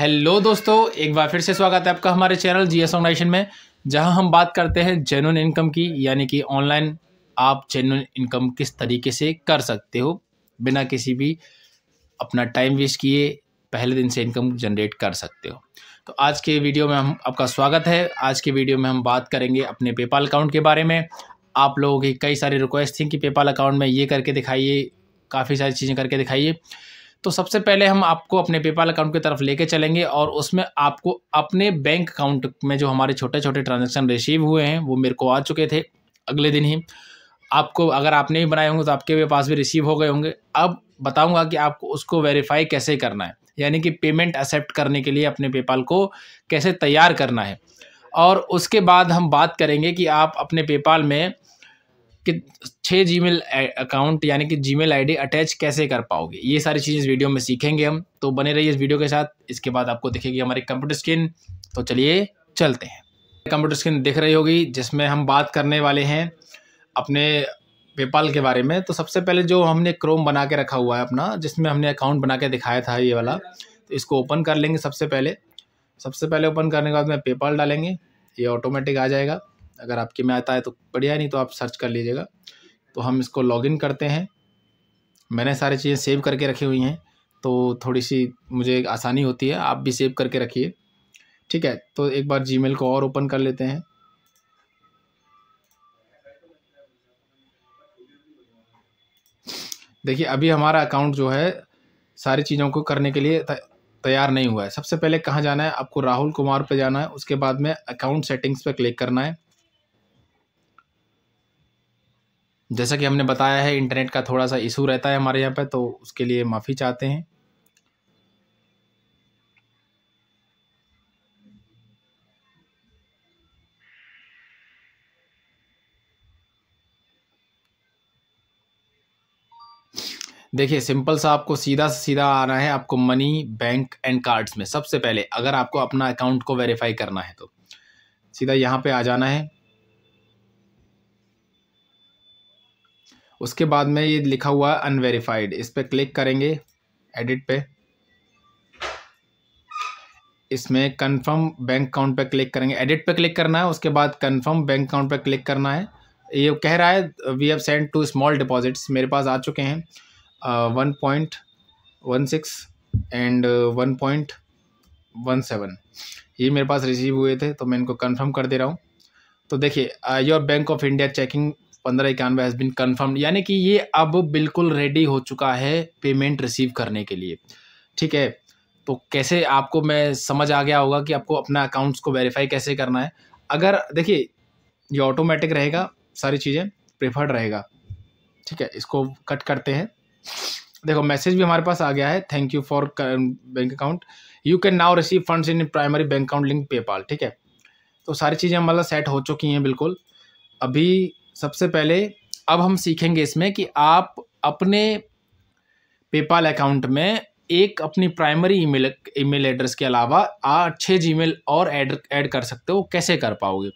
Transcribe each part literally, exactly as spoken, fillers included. Hello दोस्तों, एक बार फिर से स्वागत है आपका हमारे चैनल जीएस ऑर्गेनाइजेशन में, जहां हम बात करते हैं जेन्युइन इनकम की, यानी कि ऑनलाइन आप जेन्युइन इनकम किस तरीके से कर सकते हो बिना किसी भी अपना टाइम वेस्ट किए पहले दिन से इनकम जनरेट कर सकते हो। तो आज के वीडियो में हम आपका स्वागत है। आज के वीडियो में हम बात करेंगे अपने पेपाल अकाउंट के बारे में। आप लोगों की कई सारी रिक्वेस्ट थी कि पेपाल अकाउंट में ये करके दिखाइए, काफ़ी सारी चीज़ें करके दिखाइए। तो सबसे पहले हम आपको अपने पेपाल अकाउंट की तरफ लेके चलेंगे और उसमें आपको अपने बैंक अकाउंट में जो हमारे छोटे छोटे ट्रांजैक्शन रिसीव हुए हैं वो मेरे को आ चुके थे अगले दिन ही। आपको अगर आपने भी बनाए होंगे तो आपके भी पास भी रिसीव हो गए होंगे। अब बताऊंगा कि आपको उसको वेरीफाई कैसे करना है, यानी कि पेमेंट एक्सेप्ट करने के लिए अपने पेपाल को कैसे तैयार करना है। और उसके बाद हम बात करेंगे कि आप अपने पेपाल में कि छः जीमेल अकाउंट यानी कि जीमेल आईडी अटैच कैसे कर पाओगे। ये सारी चीज़ें इस वीडियो में सीखेंगे हम, तो बने रहिए इस वीडियो के साथ। इसके बाद आपको दिखेगी हमारी कंप्यूटर स्क्रीन, तो चलिए चलते हैं। कंप्यूटर स्क्रीन दिख रही होगी जिसमें हम बात करने वाले हैं अपने पेपाल के बारे में। तो सबसे पहले जो हमने क्रोम बना के रखा हुआ है अपना, जिसमें हमने अकाउंट बना के दिखाया था ये वाला, तो इसको ओपन कर लेंगे। सबसे पहले सबसे पहले ओपन करने के बाद में पेपाल डालेंगे, ये ऑटोमेटिक आ जाएगा। अगर आपके में आता है तो बढ़िया, नहीं तो आप सर्च कर लीजिएगा। तो हम इसको लॉगिन करते हैं। मैंने सारी चीज़ें सेव करके रखी हुई हैं तो थोड़ी सी मुझे आसानी होती है, आप भी सेव करके रखिए, ठीक है। तो एक बार जीमेल को और ओपन कर लेते हैं। देखिए अभी हमारा अकाउंट जो है सारी चीज़ों को करने के लिए तैयार नहीं हुआ है। सबसे पहले कहाँ जाना है आपको, राहुल कुमार पर जाना है। उसके बाद में अकाउंट सेटिंग्स पर क्लिक करना है। जैसा कि हमने बताया है इंटरनेट का थोड़ा सा इशू रहता है हमारे यहाँ पर, तो उसके लिए माफ़ी चाहते हैं। देखिए सिंपल सा आपको सीधा सीधा आना है आपको मनी, बैंक एंड कार्ड्स में। सबसे पहले अगर आपको अपना अकाउंट को वेरीफाई करना है तो सीधा यहाँ पे आ जाना है। उसके बाद में ये लिखा हुआ है अनवेरीफाइड, इस पर क्लिक करेंगे एडिट पे। इसमें कंफर्म बैंक अकाउंट पे क्लिक करेंगे, एडिट पे क्लिक करना है। उसके बाद कंफर्म बैंक अकाउंट पे क्लिक करना है। ये कह रहा है we have sent two small deposits, मेरे पास आ चुके हैं one point one six and one point one seven ये मेरे पास रिसीव हुए थे, तो मैं इनको कंफर्म कर दे रहा हूँ। तो देखिए your bank of India checking पंद्रह इक्यानवे हैज़ बिन कन्फर्म्ड, यानी कि ये अब बिल्कुल रेडी हो चुका है पेमेंट रिसीव करने के लिए, ठीक है। तो कैसे आपको मैं समझ आ गया होगा कि आपको अपना अकाउंट्स को वेरीफाई कैसे करना है। अगर देखिए ये ऑटोमेटिक रहेगा, सारी चीज़ें प्रेफर्ड रहेगा, ठीक है। इसको कट करते हैं। देखो मैसेज भी हमारे पास आ गया है, thank you for bank account, you can now receive funds in primary bank account link PayPal, ठीक है। तो सारी चीज़ें मतलब सेट हो चुकी हैं बिल्कुल। अभी सबसे पहले अब हम सीखेंगे इसमें कि आप अपने पेपाल अकाउंट में एक अपनी प्राइमरी ईमेल ईमेल एड्रेस के अलावा आठ छः जीमेल और ऐड ऐड कर सकते हो, कैसे कर पाओगे।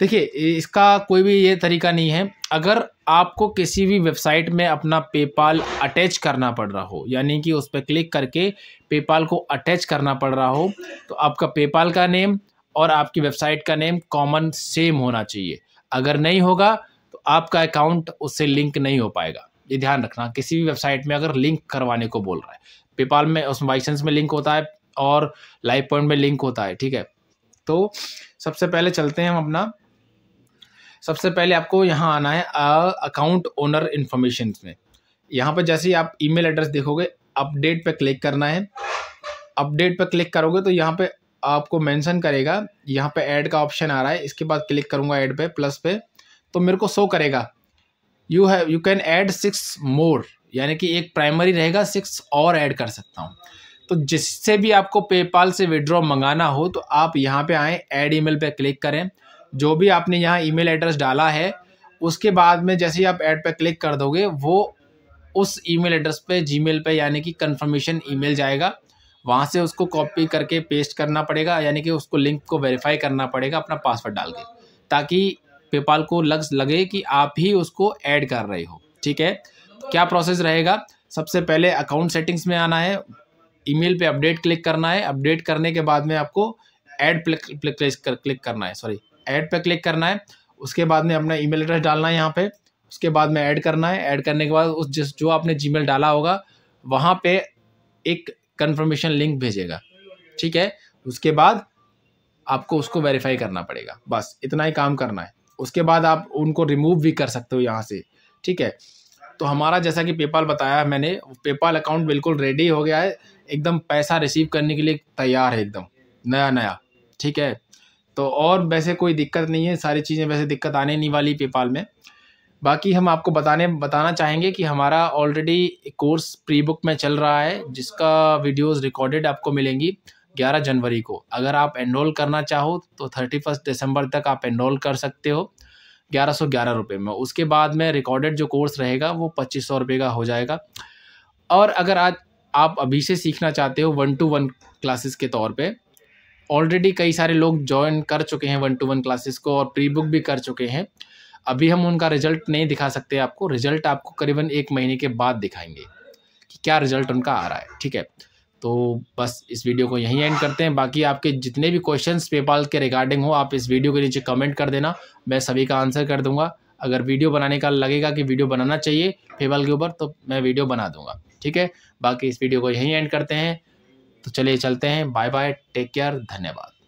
देखिए इसका कोई भी ये तरीका नहीं है। अगर आपको किसी भी वेबसाइट में अपना पेपाल अटैच करना पड़ रहा हो, यानी कि उस पर क्लिक करके पेपाल को अटैच करना पड़ रहा हो, तो आपका पेपाल का नेम और आपकी वेबसाइट का नेम कॉमन सेम होना चाहिए। अगर नहीं होगा तो आपका अकाउंट उससे लिंक नहीं हो पाएगा। ये ध्यान रखना, किसी भी वेबसाइट में अगर लिंक करवाने को बोल रहा है, पेपाल में उसमें बाइसेंस में लिंक होता है और लाइव पॉइंट में लिंक होता है, ठीक है। तो सबसे पहले चलते हैं हम अपना, सबसे पहले आपको यहाँ आना है अकाउंट ओनर इन्फॉर्मेशन में। यहाँ पर जैसे ही आप ईमेल एड्रेस देखोगे, अपडेट पर क्लिक करना है। अपडेट पर क्लिक करोगे तो यहाँ पर आपको मेंशन करेगा, यहाँ पे ऐड का ऑप्शन आ रहा है। इसके बाद क्लिक करूँगा ऐड पे प्लस पे, तो मेरे को शो करेगा you have you can add six more, यानी कि एक प्राइमरी रहेगा, सिक्स और ऐड कर सकता हूँ। तो जिससे भी आपको पेपाल से विड्रॉ मंगाना हो तो आप यहाँ पे आएँ, ऐड ईमेल पे क्लिक करें। जो भी आपने यहाँ ईमेल एड्रेस डाला है उसके बाद में जैसे ही आप ऐड पर क्लिक कर दोगे वो उस ईमेल एड्रेस पर जीमेल पे यानी कि कन्फर्मेशन ईमेल जाएगा। वहाँ से उसको कॉपी करके पेस्ट करना पड़ेगा, यानी कि उसको लिंक को वेरीफाई करना पड़ेगा अपना पासवर्ड डाल के, ताकि पेपाल को लग लगे कि आप ही उसको ऐड कर रहे हो, ठीक है। क्या प्रोसेस रहेगा, सबसे पहले अकाउंट सेटिंग्स में आना है, ईमेल पे अपडेट क्लिक करना है। अपडेट करने के बाद में आपको ऐड क्लिक करना है, सॉरी ऐड पे क्लिक करना है। उसके बाद में अपना ईमेल एड्रेस डालना है यहाँ पे, उसके बाद में ऐड करना है। ऐड करने के बाद उस जिस जो आपने जीमेल डाला होगा वहाँ पे एक कन्फर्मेशन लिंक भेजेगा, ठीक है। उसके बाद आपको उसको वेरीफाई करना पड़ेगा, बस इतना ही काम करना है। उसके बाद आप उनको रिमूव भी कर सकते हो यहाँ से, ठीक है। तो हमारा जैसा कि पेपाल बताया मैंने, पेपाल अकाउंट बिल्कुल रेडी हो गया है, एकदम पैसा रिसीव करने के लिए तैयार है, एकदम नया नया, ठीक है। तो और वैसे कोई दिक्कत नहीं है, सारी चीज़ें वैसे दिक्कत आने नहीं वाली पेपाल में। बाकी हम आपको बताने बताना चाहेंगे कि हमारा ऑलरेडी कोर्स प्री बुक में चल रहा है, जिसका वीडियोस रिकॉर्डेड आपको मिलेंगी ग्यारह जनवरी को। अगर आप एनरोल करना चाहो तो इकतीस दिसंबर तक आप एनरोल कर सकते हो ग्यारह सौ ग्यारह रुपये में। उसके बाद में रिकॉर्डेड जो कोर्स रहेगा वो पच्चीस सौ रुपये का हो जाएगा। और अगर आज आप अभी से सीखना चाहते हो वन टू वन क्लासेस के तौर पे, ऑलरेडी कई सारे लोग ज्वाइन कर चुके हैं वन टू वन क्लासेस को और प्री बुक भी कर चुके हैं। अभी हम उनका रिजल्ट नहीं दिखा सकते आपको, रिजल्ट आपको करीबन एक महीने के बाद दिखाएंगे कि क्या रिजल्ट उनका आ रहा है, ठीक है। तो बस इस वीडियो को यहीं एंड करते हैं। बाकी आपके जितने भी क्वेश्चंस पेपाल के रिगार्डिंग हो आप इस वीडियो के नीचे कमेंट कर देना, मैं सभी का आंसर कर दूंगा। अगर वीडियो बनाने का लगेगा कि वीडियो बनाना चाहिए पेपाल के ऊपर तो मैं वीडियो बना दूंगा, ठीक है। बाकी इस वीडियो को यहीं एंड करते हैं, तो चलिए चलते हैं, बाय बाय, टेक केयर, धन्यवाद।